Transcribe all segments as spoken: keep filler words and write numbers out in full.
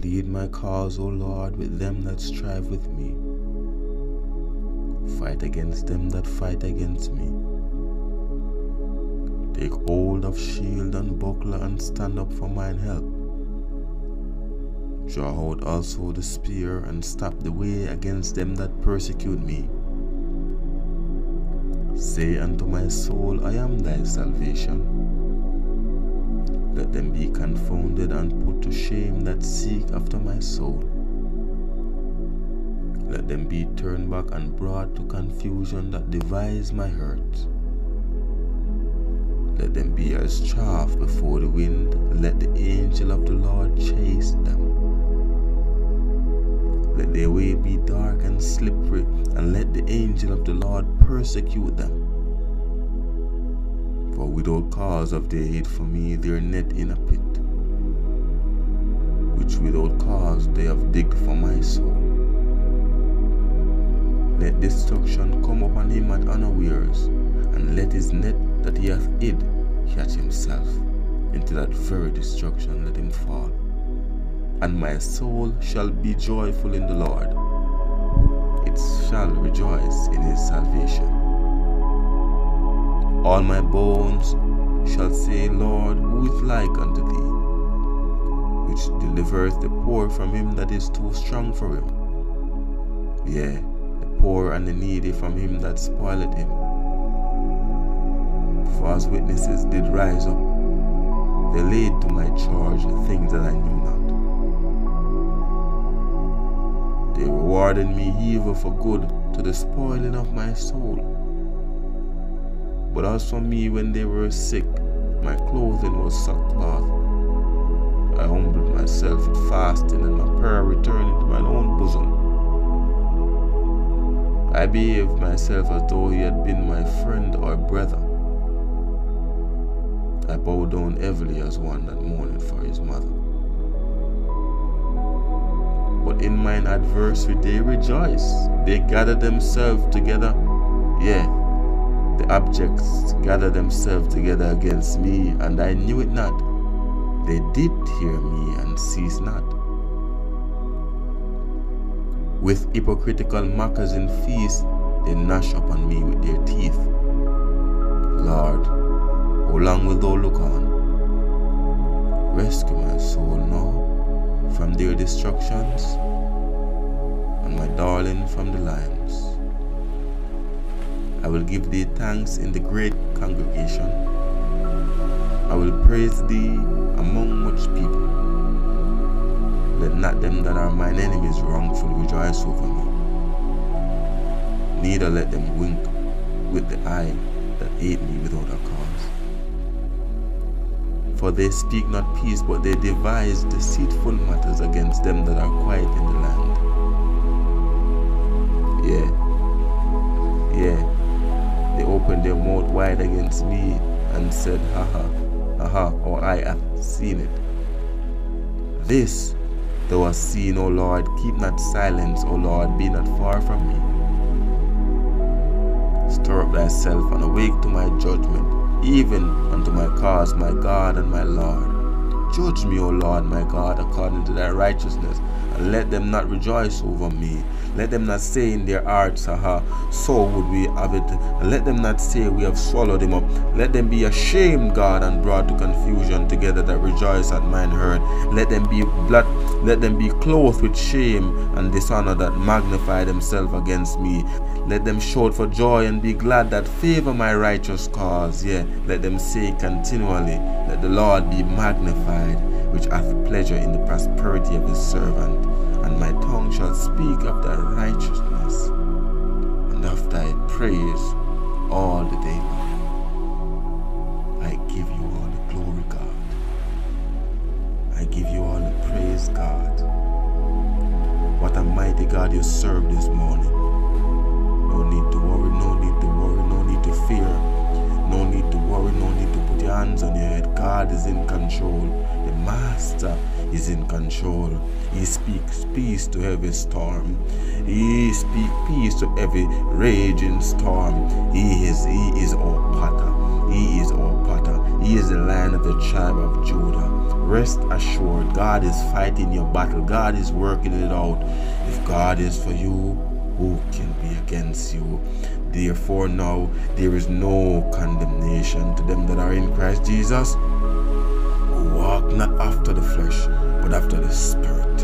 Plead my cause, O Lord, with them that strive with me. Fight against them that fight against me. Take hold of shield and buckler and stand up for mine help. Draw out also the spear and stop the way against them that persecute me. Say unto my soul, I am thy salvation. Let them be confounded and put to shame that seek after my soul. Let them be turned back and brought to confusion that devise my hurt. Let them be as chaff before the wind. Let the angel of the Lord chase them. Let their way be dark and slippery, and let the angel of the Lord persecute them. For without cause have they hid for me their net in a pit, which without cause they have digged for my soul. Let destruction come upon him at unawares, and let his net that he hath hid catch himself. Into that very destruction let him fall. And my soul shall be joyful in the Lord. It shall rejoice in his salvation. All my bones shall say, Lord, who is like unto thee, which delivereth the poor from him that is too strong for him? Yea, poor and the needy from him that spoileth him. False witnesses did rise up. They laid to my charge the things that I knew not. They rewarded me evil for good, to the spoiling of my soul. But as for me, when they were sick, my clothing was sackcloth. I humbled myself with fasting, and my prayer returned into mine own bosom. I behaved myself as though he had been my friend or brother. I bowed down heavily as one that mourned for his mother. But in mine adversary they rejoice. They gather themselves together. Yea, the objects gather themselves together against me, and I knew it not. They did hear me and cease not. With hypocritical mockers in feast, they gnash upon me with their teeth. Lord, how long wilt thou look on? Rescue my soul now from their destructions, and my darling from the lions. I will give thee thanks in the great congregation. I will praise thee among much people. Let not them that are mine enemies wrongfully rejoice over me. Neither let them wink with the eye that hate me without a cause. For they speak not peace, but they devise deceitful matters against them that are quiet in the land. Yea, yea, they opened their mouth wide against me, and said, Ha ha, ha, or I have seen it. This thou hast seen, O Lord, keep not silence, O Lord, be not far from me. Stir up thyself and awake to my judgment, even unto my cause, my God and my Lord. Judge me, O Lord, my God, according to thy righteousness, and let them not rejoice over me. Let them not say in their hearts, Aha, so would we have it. And let them not say, we have swallowed him up. Let them be ashamed, God, and brought to confusion together that rejoice at mine hurt. Let them be blood. Let them be clothed with shame and dishonor that magnify themselves against me. Let them shout for joy and be glad that favor my righteous cause. Yea, let them say continually, Let the Lord be magnified, which hath pleasure in the prosperity of his servant. And my tongue shall speak of thy righteousness, and of thy praise all the day long. I give you all the glory, God. I give you all the praise, God. What a mighty God you serve this morning. No need to worry, no need to worry, no need to fear. No need to worry, no need to put your hands on your head. God is in control. The Master is in control. He speaks peace to every storm. He speaks peace to every raging storm. He is, he is our potter. He is our potter. He is the Lion of the tribe of Judah. rest assured, God is fighting your battle. God is working it out. If God is for you, who can be against you? Therefore now there is no condemnation to them that are in Christ Jesus, who walk not after the flesh, but after the Spirit.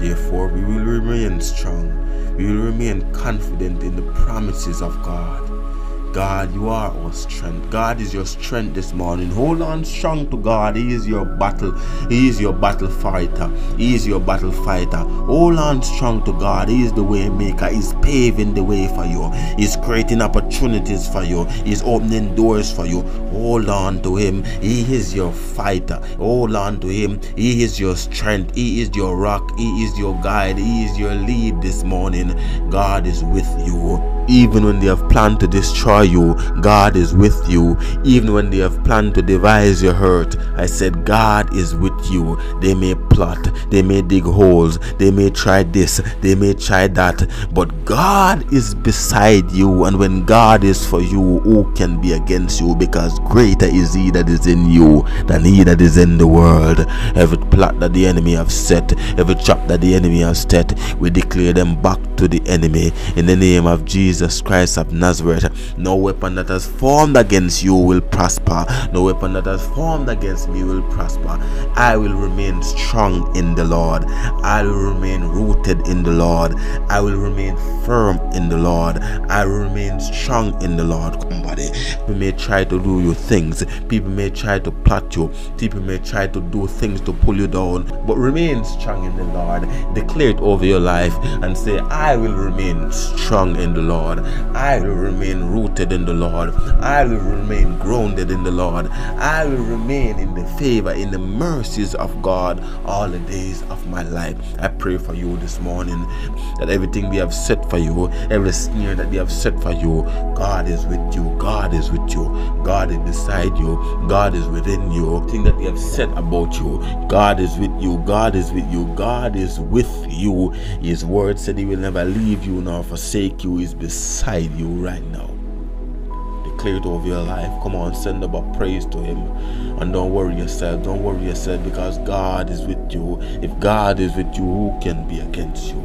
Therefore we will remain strong. We will remain confident in the promises of God. God, you are our strength. God is your strength this morning. Hold on strong to God. He is your battle. He is your battle fighter. He is your battle fighter. Hold on strong to God. He is the way maker. He's paving the way for you. He's creating opportunities for you. He's opening doors for you. Hold on to him. He is your fighter. Hold on to him. He is your strength. He is your rock. He is your guide. He is your lead this morning. God is with you. Even when they have planned to destroy you, God is with you. Even when they have planned to devise your hurt, I said God is with you. They may plot, they may dig holes, they may try this, they may try that, but God is beside you. And when God is for you, who can be against you? Because greater is he that is in you than he that is in the world. Every plot that the enemy have set, every trap that the enemy has set, we declare them back to the enemy in the name of Jesus Jesus Christ of Nazareth. No weapon that has formed against you will prosper. No weapon that has formed against me will prosper. I will remain strong in the Lord. I will remain rooted in the Lord. I will remain firm in the Lord. I will remain strong in the Lord. Somebody, people may try to do you things. People may try to plot you. People may try to do things to pull you down. But remain strong in the Lord. Declare it over your life and say, I will remain strong in the Lord. Lord. I will remain rooted in the Lord. I will remain grounded in the Lord. I will remain in the favor, in the mercies of God all the days of my life. I pray for you this morning that everything we have set for you, every snare that we have set for you, God is with you. God is with you. God is beside you. God is within you. Everything that we have said about you, God is with you. God is with you. God is with you. His word said he will never leave you nor forsake you. His beside you right now. Declare it over your life. Come on, send up a praise to him. And don't worry yourself. Don't worry yourself, because God is with you. If God is with you, who can be against you?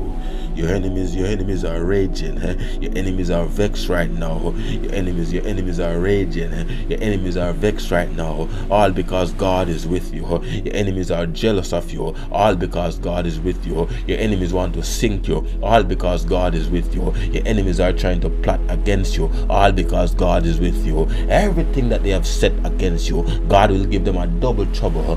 Your enemies, your enemies are raging. Your enemies are vexed right now. Your enemies, your enemies are raging. Your enemies are vexed right now. All because God is with you. Your enemies are jealous of you. All because God is with you. Your enemies want to sink you. All because God is with you. Your enemies are trying to plot against you. All because God is with you. Everything that they have set against you, God will give them a double trouble.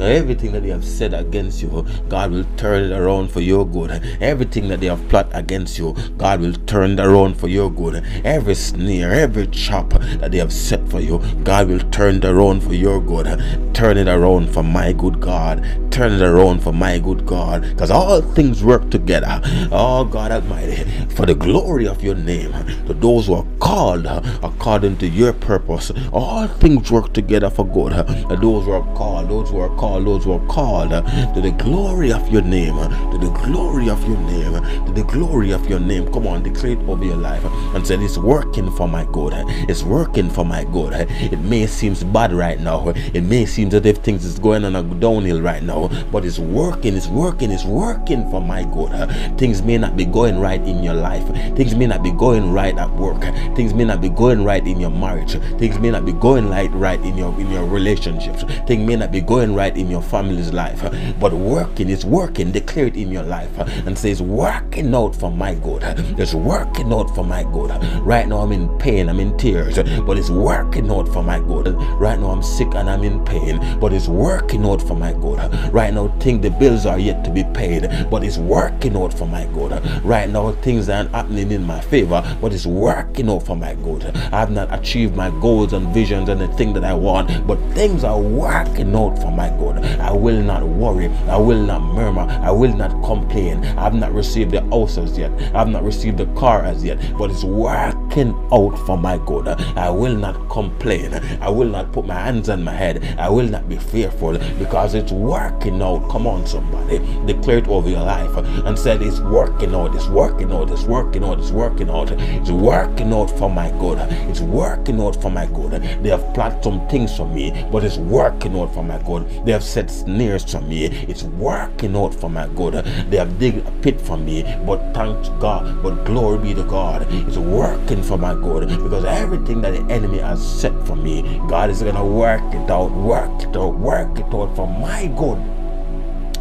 Everything that they have said against you, God will turn it around for your good. Everything that they have plot against you, God will turn it around for your good. Every snare, every trap that they have set for you, God will turn it around for your good. Turn it around for my good, God. Turn it around for my good, God. Because all things work together, oh God Almighty, for the glory of your name, to those who are called according to your purpose. All things work together for good. Those who are called, those who are called, those who are called to the glory of your name, to the glory of your name, to the glory of your name. Come on, declare it over your life and say, it's working for my good. It's working for my good. It may seem bad right now. It may seem that if things is going on a downhill right now, but it's working, it's working, it's working for my good. Things may not be going right in your life. Things may not be going right at work. Things may not be going right in your marriage. Things may not be going right right in your in your relationships. Things may not be going right in your family's life. But working, it's working. Declare it in your life and say, it's working. Working out for my good. It's working out for my good. Right now I'm in pain, I'm in tears, but it's working out for my good. Right now I'm sick and I'm in pain, but it's working out for my good. Right now think the bills are yet to be paid, but it's working out for my good. Right now things aren't happening in my favor, but it's working out for my good. I've not achieved my goals and visions and the thing that I want, but things are working out for my good. I will not worry. I will not murmur. I will not complain. I've not received the house as yet. I have not received the car as yet, but it's working out for my good. I will not complain. I will not put my hands on my head. I will not be fearful, because it's working out. Come on, somebody, declare it over your life and said, it's working out, it's working out, it's working out, it's working out, it's working out for my good, it's working out for my good. They have plotted some things for me, but it's working out for my good. They have set snares for me, it's working out for my good. They have digged a pit for me, but thanks God, but glory be to God, it's working for my good, because everything that the enemy has set for me, God is going to work it out, work it out, work it out for my good,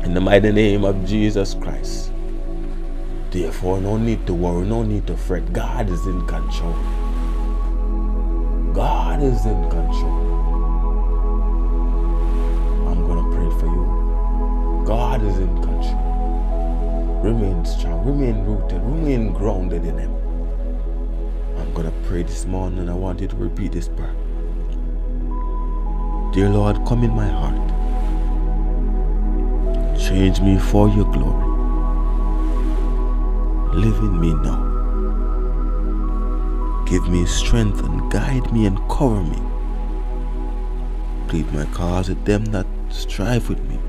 in the mighty name of Jesus Christ. Therefore, no need to worry, no need to fret. God is in control. God is in control. I'm going to pray for you. God is in control. Remain strong, remain rooted, remain grounded in Him. I'm going to pray this morning. I want you to repeat this prayer. Dear Lord, come in my heart. Change me for your glory. Live in me now. Give me strength and guide me and cover me. Plead my cause with them that strive with me.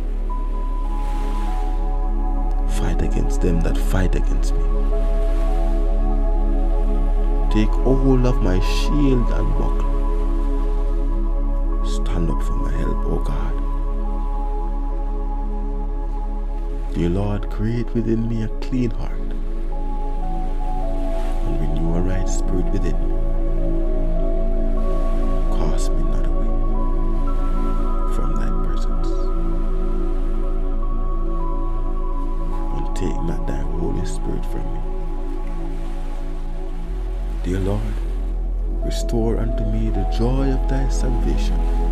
Fight against them that fight against me. Take hold of my shield and buckler. Stand up for my help, O God. Dear Lord, create within me a clean heart. Renew a right spirit within me. Cast me not away from thy presence, and take not thy Holy Spirit from me. Dear Lord, restore unto me the joy of thy salvation,